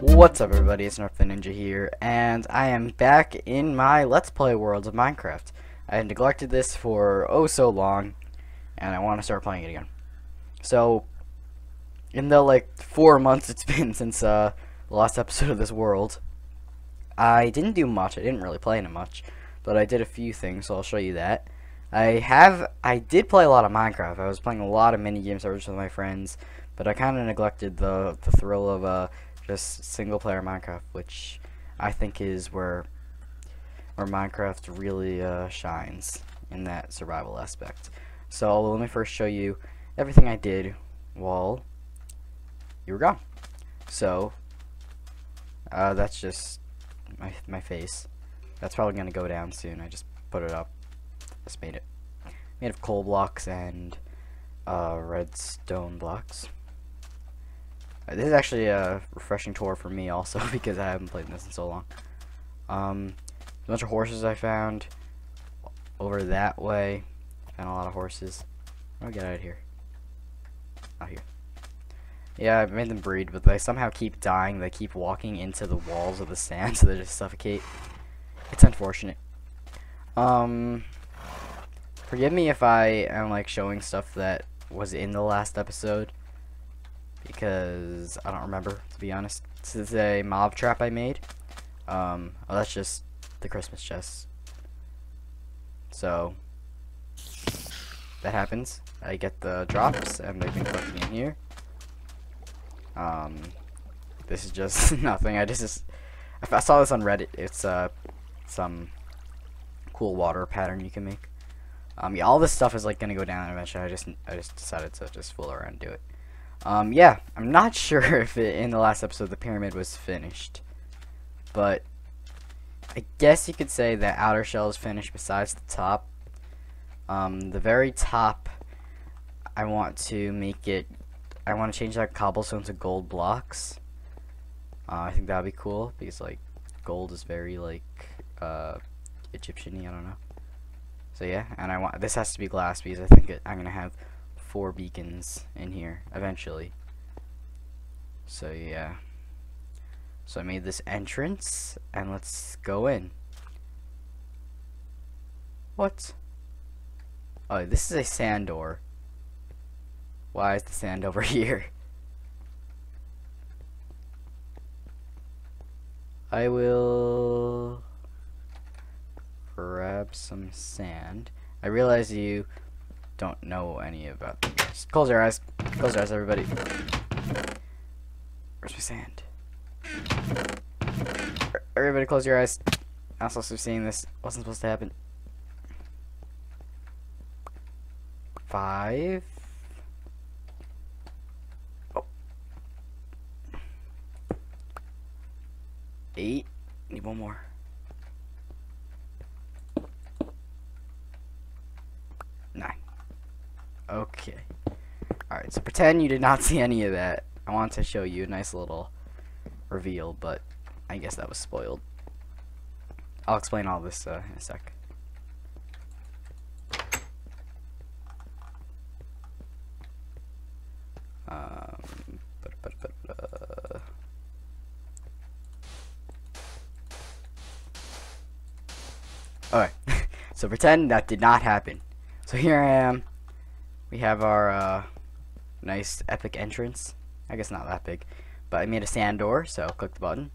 What's up everybody, it's Nrp the Ninja here, and I am back in my Let's Play Worlds of Minecraft. I had neglected this for oh so long, and I want to start playing it again. So, in the like 4 months it's been since the last episode of this world, I didn't do much, I didn't really play in it much, but I did a few things, so I'll show you that. I did play a lot of Minecraft. I was playing a lot of mini games with my friends, but I kind of neglected the thrill of just single player Minecraft, which I think is where Minecraft really shines in that survival aspect. So let me first show you everything I did while you were gone. So that's just my face. That's probably gonna go down soon. I just put it up. Just made it. Made of coal blocks and redstone blocks. This is actually a refreshing tour for me also because I haven't played this in so long. A bunch of horses I found over that way. Found a lot of horses. I'll get out of here. Out here. Yeah, I made them breed, but they somehow keep dying. They keep walking into the walls of the sand, so they just suffocate. It's unfortunate. Forgive me if I am like showing stuff that was in the last episode because I don't remember, to be honest. This is a mob trap I made. Oh, that's just the Christmas chest. So that happens. I get the drops and they've been collecting in here. This is just nothing. I saw this on Reddit. It's some cool water pattern you can make. Yeah, all this stuff is like gonna go down eventually. I just decided to just fool around and do it. Yeah, I'm not sure if in the last episode the pyramid was finished, but I guess you could say the outer shell is finished besides the top. The very top, I want to make it. I want to change that cobblestone to gold blocks. I think that'd be cool because like gold is very like Egyptian-y, I don't know. So yeah, and I want this has to be glass because I think I'm gonna have 4 beacons in here eventually. So yeah, so I made this entrance and let's go in. What? Oh, this is a sand door. Why is the sand over here? I will grab some sand. I realize you don't know any about this. Close your eyes. Close your eyes, everybody. Where's my sand? Everybody close your eyes. I was also seeing this. Wasn't supposed to happen. 5. Oh. 8. Need one more. 9. Okay. Alright, so pretend you did not see any of that. I want to show you a nice little reveal, but I guess that was spoiled. I'll explain all this in a sec. Alright, so pretend that did not happen. So here I am. We have our nice epic entrance. I guess not that big, but I made a sand door, so click the button.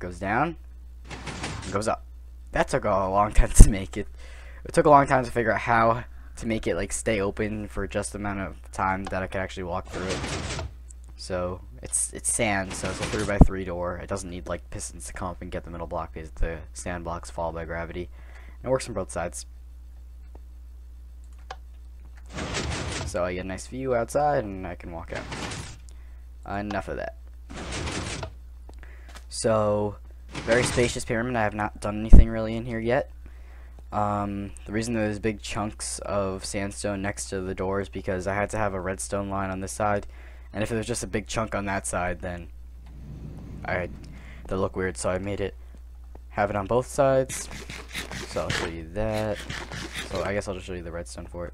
Goes down, goes up. That took a long time to make it. It took a long time to figure out how to make it like stay open for just the amount of time that I could actually walk through it. So it's sand, so it's a 3x3 door. It doesn't need like pistons to come up and get the middle block because the sand blocks fall by gravity. And it works on both sides. So I get a nice view outside and I can walk out. Enough of that. So, very spacious pyramid. I have not done anything really in here yet. The reason there's big chunks of sandstone next to the door is because I had to have a redstone line on this side. And if it was just a big chunk on that side, then that'd look weird. So I made it have it on both sides. So I'll show you that. So I guess I'll just show you the redstone for it.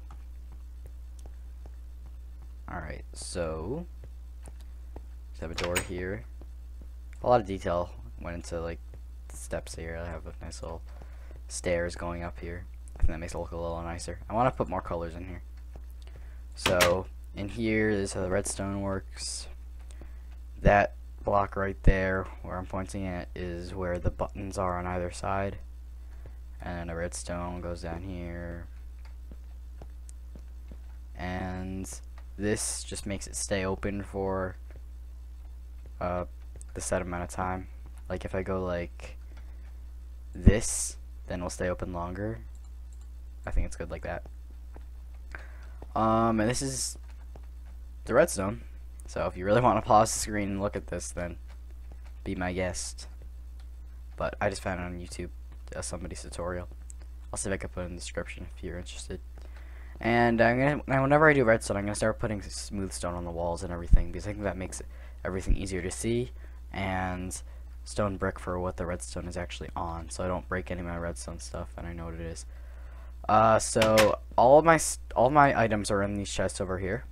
Alright, so just have a door here. A lot of detail went into like the steps here. I have a nice little stairs going up here. I think that makes it look a little nicer. I want to put more colors in here. So in here is how the redstone works. That block right there where I'm pointing at is where the buttons are on either side, and a redstone goes down here, and this just makes it stay open for the set amount of time. Like if I go like this, then it'll stay open longer. I think it's good like that. And this is the redstone. So if you really want to pause the screen and look at this, then be my guest. But I just found it on YouTube, somebody's tutorial. I'll see if I can put it in the description if you're interested. And I'm gonna, whenever I do redstone, I'm gonna start putting smooth stone on the walls and everything, because I think that makes everything easier to see, and stone brick for what the redstone is actually on, so I don't break any of my redstone stuff, and I know what it is. So all my items are in these chests over here.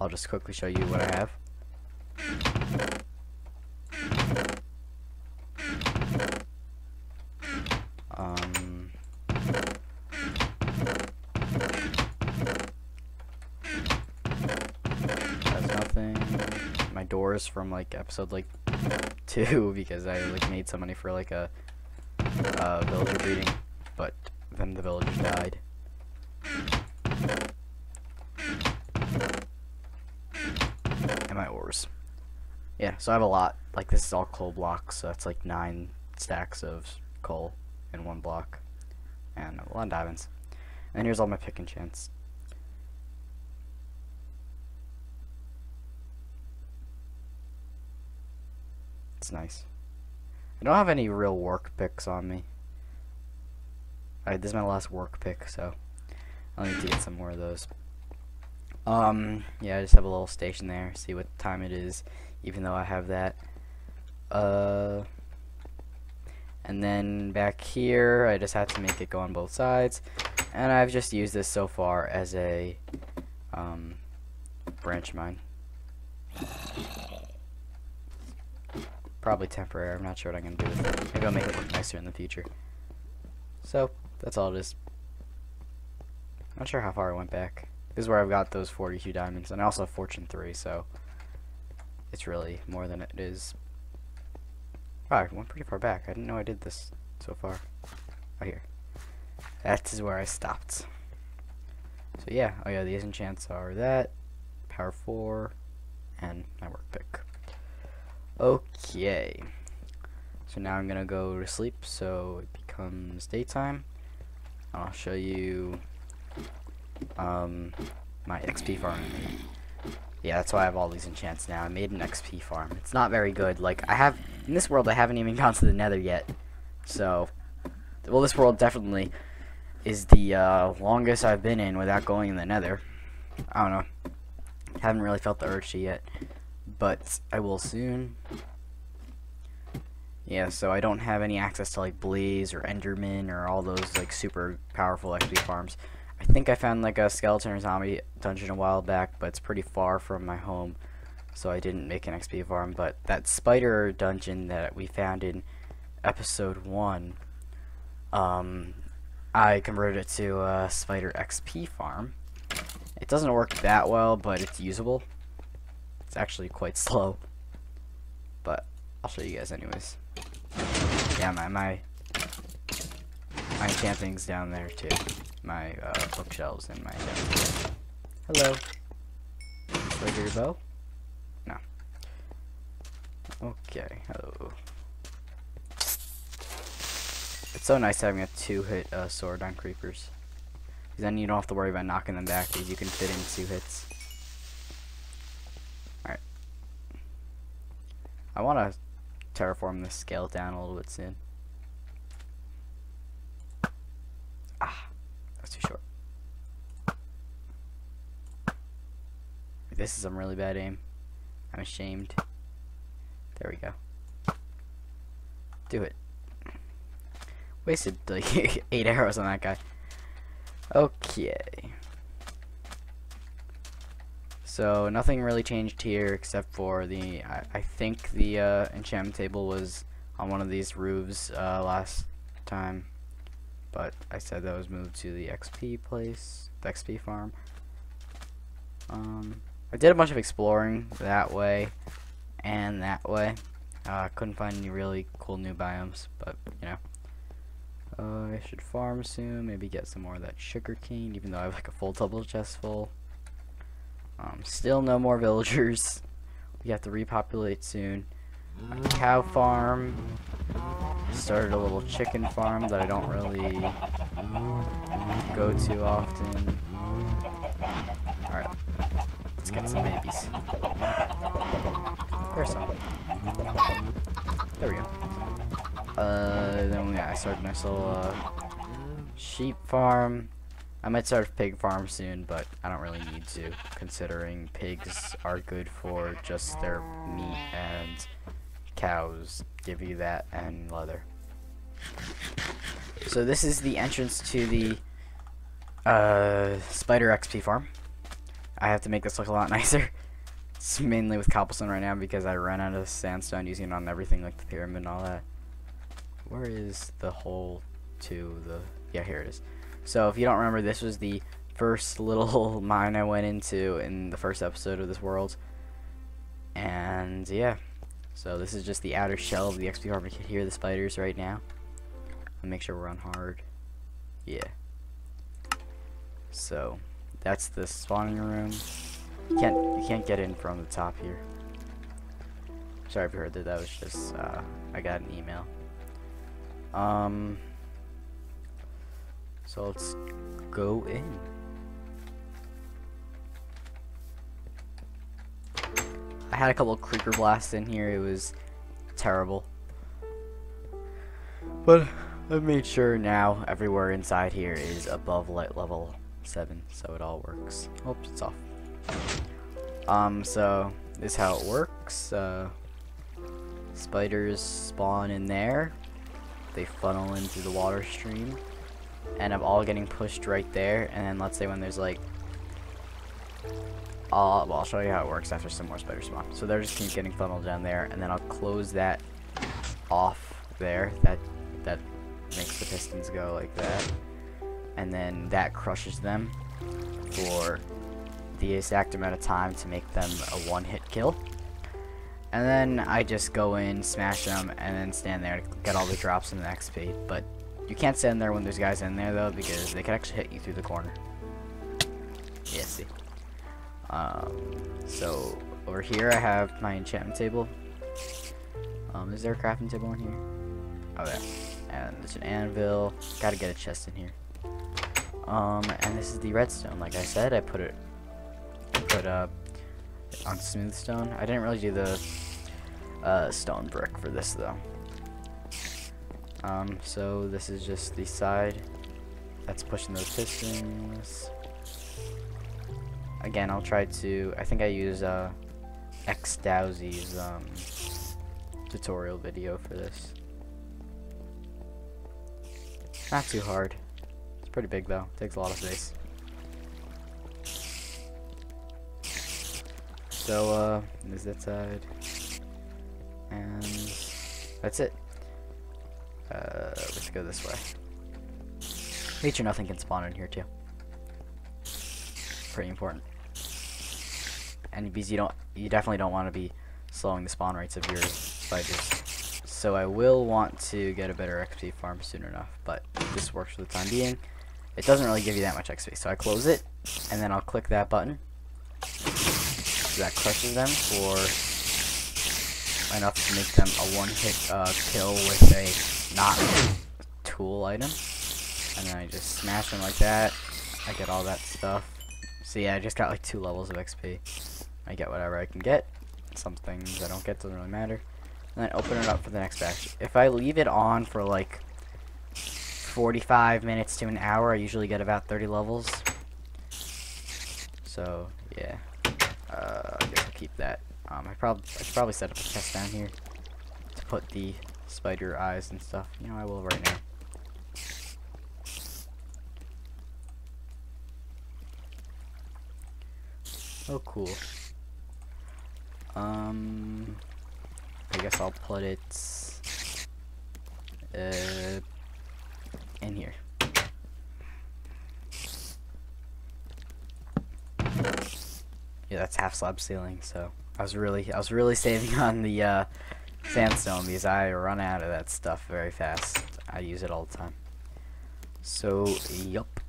I'll just quickly show you what I have. That's nothing. My door is from like episode like 2, because I like made some money for like a villager breeding, but then the villagers died. And my ores. Yeah, so I have a lot. Like this is all coal blocks, so that's like 9 stacks of coal in one block. And a lot of diamonds. And here's all my pick enchants. It's nice. I don't have any real work picks on me. Alright, this is my last work pick, so I'll need to get some more of those. Yeah, I just have a little station there, see what time it is, even though I have that. And then back here, I just have to make it go on both sides. And I've just used this so far as a branch mine. Probably temporary, I'm not sure what I'm going to do with it. Maybe I'll make it look nicer in the future. So that's all it is. Not sure how far I went back. This is where I've got those 42 diamonds, and I also have fortune 3, so it's really more than it is. Oh, I went pretty far back. I didn't know I did this so far. Oh, here. That is where I stopped. So yeah, oh yeah, these enchants are that, power 4, and my work pick. Okay. So now I'm gonna go to sleep, so it becomes daytime. I'll show you my XP farm. Yeah, that's why I have all these enchants now. I made an XP farm. It's not very good. Like I have in this world, I haven't even gone to the Nether yet. So, well, this world definitely is the longest I've been in without going in the Nether. I don't know. Haven't really felt the urge to yet, but I will soon. Yeah, so I don't have any access to like Blaze or Enderman or all those like super powerful XP farms. I think I found like a skeleton or zombie dungeon a while back, but it's pretty far from my home, so I didn't make an XP farm. But that spider dungeon that we found in episode 1, I converted it to a spider XP farm. It doesn't work that well, but it's usable. It's actually quite slow, but I'll show you guys anyways. Yeah, my enchanting's down there too. My bookshelves and my desk. Hello. Laser your bow? No. Okay. Hello. It's so nice having a 2-hit sword on creepers, because then you don't have to worry about knocking them back, because you can fit in 2 hits. All right. I want to terraform this scale down a little bit soon. Ah, that's too short. This is some really bad aim. I'm ashamed. There we go. Do it. Wasted like 8 arrows on that guy. Okay. So nothing really changed here except for the I think the enchantment table was on one of these roofs last time, but I said that was moved to the XP place, the XP farm. I did a bunch of exploring that way and that way. Couldn't find any really cool new biomes, but you know. I should farm soon, maybe get some more of that sugar cane, even though I have like a full double chest full. Still no more villagers. We have to repopulate soon. My cow farm. Started a little chicken farm that I don't really go to often. Alright. Let's get some babies. There's some. There we go. Then I started a nice little sheep farm. I might start a pig farm soon, but I don't really need to, considering pigs are good for just their meat and cows give you that and leather. So this is the entrance to the spider XP farm. I have to make this look a lot nicer. It's mainly with cobblestone right now because I ran out of sandstone using it on everything like the pyramid and all that. Where is the hole to the... yeah, here it is. So if you don't remember, this was the first little mine I went into in the first episode of this world. And yeah, so this is just the outer shell of the XP farm. You can hear the spiders right now. I'll make sure we're on hard. Yeah. So that's the spawning room. You can't get in from the top here. Sorry if you heard that. That was just I got an email. So let's go in. I had a couple of creeper blasts in here. It was terrible. But I made sure now everywhere inside here is above light level 7, so it all works. Oops, it's off. So this is how it works. Spiders spawn in there. They funnel in through the water stream. End up all getting pushed right there, and then let's say when there's like, well, I'll show you how it works after some more spider spawn. So they're just keep getting funneled down there, and then I'll close that off there. That makes the pistons go like that, and then that crushes them for the exact amount of time to make them a one-hit kill. And then I just go in, smash them, and then stand there to get all the drops and the XP, but. You can't stand there when there's guys in there though, because they can actually hit you through the corner. Yeah, see. So over here I have my enchantment table. Is there a crafting table in here? Oh yeah. And there's an anvil. Gotta get a chest in here. And this is the redstone. Like I said, I put it on smooth stone. I didn't really do the stone brick for this though. So this is just the side that's pushing those pistons. Again, I'll try to, I think I use X-Dowsy's tutorial video for this. Not too hard. It's pretty big though. Takes a lot of space. So there's that side. And that's it. Let's go this way. Make sure nothing can spawn in here too. Pretty important. And because you definitely don't want to be slowing the spawn rates of your spiders. So I will want to get a better XP farm soon enough, but this works for the time being. It doesn't really give you that much XP, so I close it, and then I'll click that button. So that crushes them for enough to make them a one-hit kill with a not tool item, and then I just smash them like that. I get all that stuff. So yeah, I just got like 2 levels of XP. I get whatever I can get. Some things I don't get, doesn't really matter. And then open it up for the next batch. If I leave it on for like 45 minutes to an hour, I usually get about 30 levels. So yeah, I guess I'll keep that. I should probably set up a chest down here to put the spider eyes and stuff. You know, I will right now. Oh, cool. I guess I'll put it in here. Yeah, that's half slab ceiling. So I was really saving on the sandstone because I run out of that stuff very fast. I use it all the time. So yup,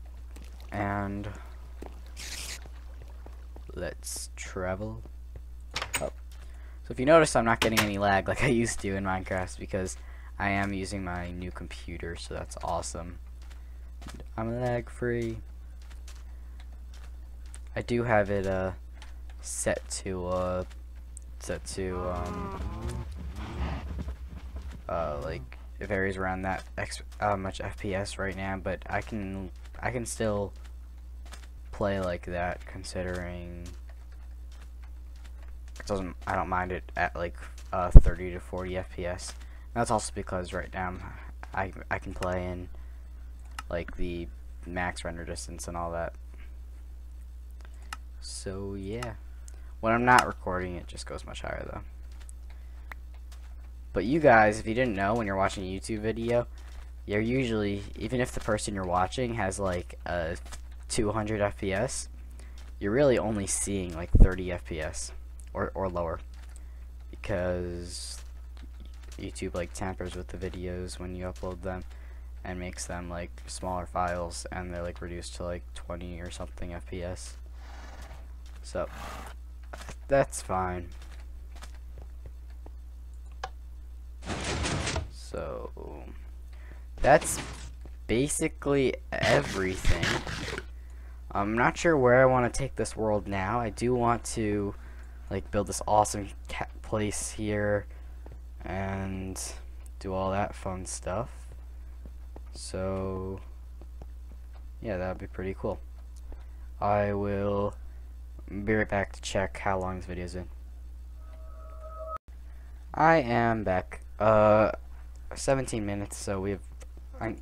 and let's travel up. So if you notice, I'm not getting any lag like I used to in Minecraft because I am using my new computer. So that's awesome. I'm lag free. I do have it set to like it varies around that much FPS right now, but I can still play like that considering it doesn't. I don't mind it at like 30 to 40 FPS. And that's also because right now I can play in like the max render distance and all that. So yeah, when I'm not recording, it just goes much higher though. But you guys, if you didn't know, when you're watching a YouTube video, you're usually, even if the person you're watching has like a 200 FPS, you're really only seeing like 30 FPS or lower, because YouTube like tampers with the videos when you upload them and makes them like smaller files, and they're like reduced to like 20 or something FPS. So that's fine. So that's basically everything. I'm not sure where I want to take this world now. I do want to like build this awesome cat place here and do all that fun stuff. So yeah, that would be pretty cool. I will be right back to check how long this video's in. I am back. 17 minutes, so we have.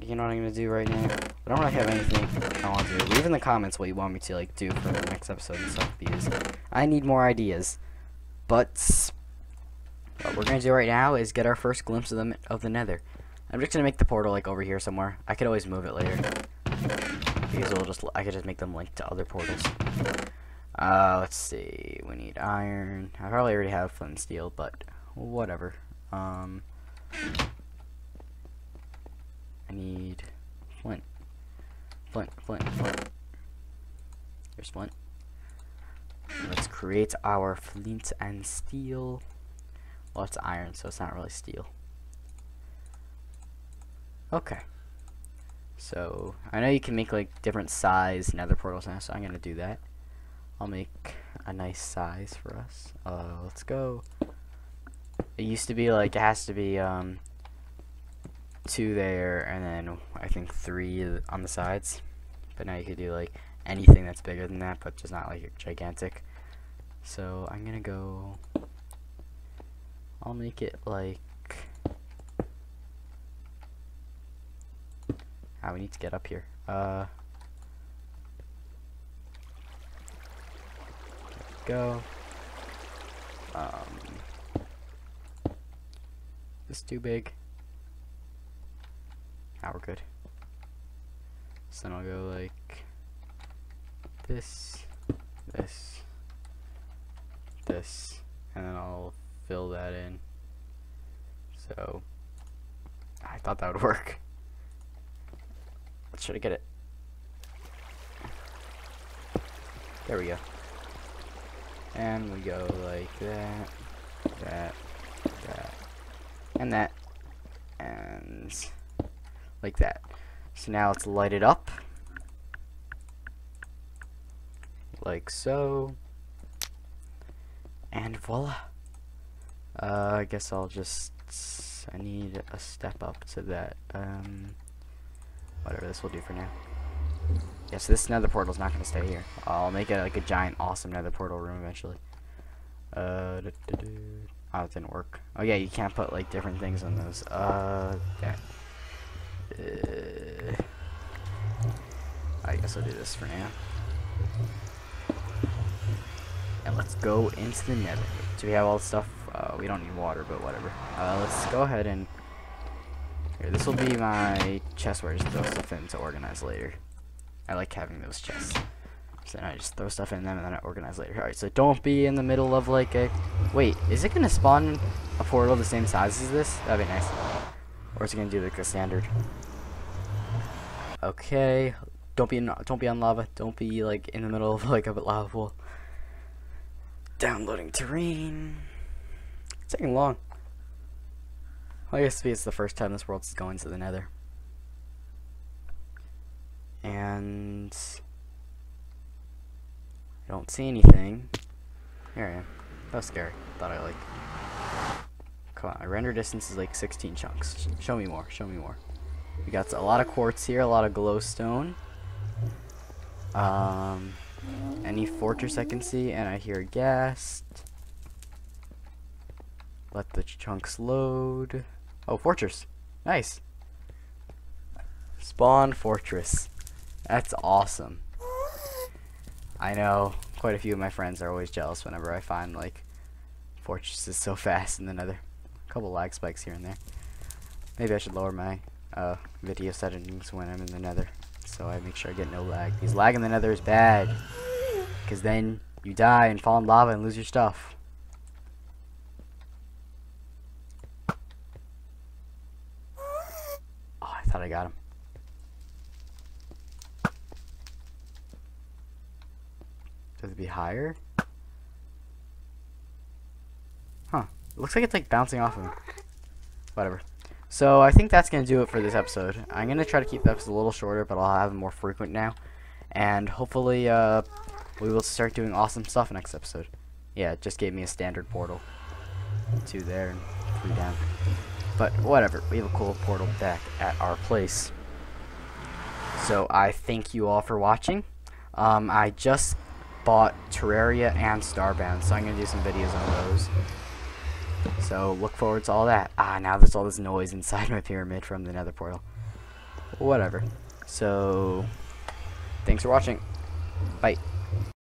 You know what I'm gonna do right now? I don't really have anything I want to do. Leave in the comments what you want me to like do for the next episode and stuff, because I need more ideas. But what we're gonna do right now is get our first glimpse of the Nether. I'm just gonna make the portal like over here somewhere. I could always move it later, because I could just make them link to other portals. Let's see, we need iron. I probably already have flint and steel, but whatever. I need flint. Flint. There's flint. Let's create our flint and steel. Well, it's iron, so it's not really steel. Okay. So, I know you can make like different size nether portals now, so I'm gonna do that. I'll make a nice size for us. Let's go. It used to be like it has to be 2 there and then I think 3 on the sides, but now you could do like anything that's bigger than that, but just not like gigantic. So I'm gonna go. I'll make it like. Ah, we need to get up here. Go. This is too big. Now we're good. So then I'll go like this, and then I'll fill that in. So I thought that would work. Let's try to get it. There we go. And we go like that, that, and that, and like that. So now let's light it up. Like so. And voila. I guess I'll just, I need a step up to that. Whatever, this will do for now. Yeah, so this nether portal's not going to stay here. I'll make it like a giant, awesome nether portal room eventually. Oh, it didn't work. Oh yeah, you can't put like different things on those. Yeah. I guess I'll do this for now. and let's go into the nether. So we have all the stuff. We don't need water, but whatever. Let's go ahead and... Here, this will be my chest where I just throw stuff in to organize later. I like having those chests. So then I just throw stuff in them and then I organize later. Alright, so don't be in the middle of like a... Wait, is it going to spawn a portal the same size as this? That'd be nice. Or is it going to do like a standard? Okay, don't be on lava. Don't be like in the middle of like a lava pool. Downloading terrain. It's taking long. I guess it's the first time this world's going to the nether. And I don't see anything. Here I am. That was scary. Thought I like. Come on, my render distance is like 16 chunks. Show me more. Show me more. We got a lot of quartz here, a lot of glowstone. Any fortress I can see, and I hear a ghast. Let the chunks load. Oh, fortress. Nice. Spawn fortress. That's awesome. I know quite a few of my friends are always jealous whenever I find like fortresses so fast in the nether. A couple lag spikes here and there. Maybe I should lower my video settings when I'm in the nether, so I make sure I get no lag. Because lag in the nether is bad, because then you die and fall in lava and lose your stuff. Oh, I thought I got him. Does it be higher? Huh. It looks like it's like bouncing off of him. Whatever. So I think that's going to do it for this episode. I'm going to try to keep the episode a little shorter, but I'll have them more frequent now. And hopefully we will start doing awesome stuff next episode. Yeah, it just gave me a standard portal. Two there and three down. But whatever, we have a cool portal back at our place. So I thank you all for watching. I just bought Terraria and Starbound, so I'm going to do some videos on those. So look forward to all that. Now there's all this noise inside my pyramid from the nether portal. Whatever. So thanks for watching. Bye.